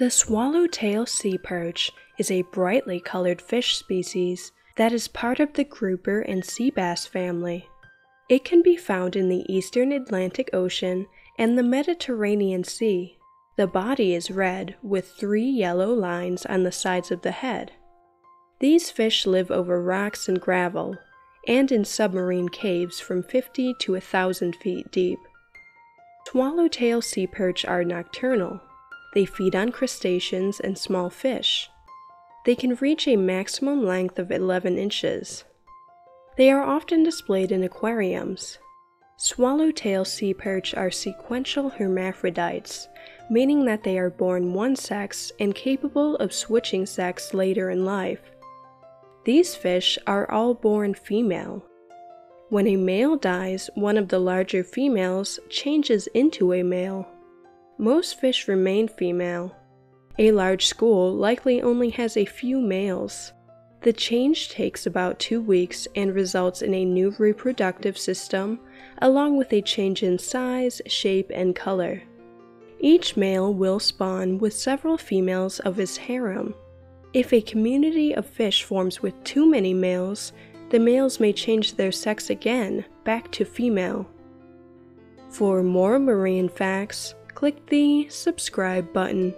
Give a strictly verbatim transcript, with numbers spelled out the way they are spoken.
The swallowtail sea perch is a brightly colored fish species that is part of the grouper and sea bass family. It can be found in the eastern Atlantic Ocean and the Mediterranean Sea. The body is red with three yellow lines on the sides of the head. These fish live over rocks and gravel, and in submarine caves from fifty to one thousand feet deep. Swallowtail sea perch are nocturnal. They feed on crustaceans and small fish. They can reach a maximum length of eleven inches. They are often displayed in aquariums. Swallowtail sea perch are sequential hermaphrodites, meaning that they are born one sex and capable of switching sex later in life. These fish are all born female. When a male dies, one of the larger females changes into a male. Most fish remain female. A large school likely only has a few males. The change takes about two weeks and results in a new reproductive system, along with a change in size, shape, and color. Each male will spawn with several females of his harem. If a community of fish forms with too many males, the males may change their sex again, back to female. For more marine facts, click the subscribe button.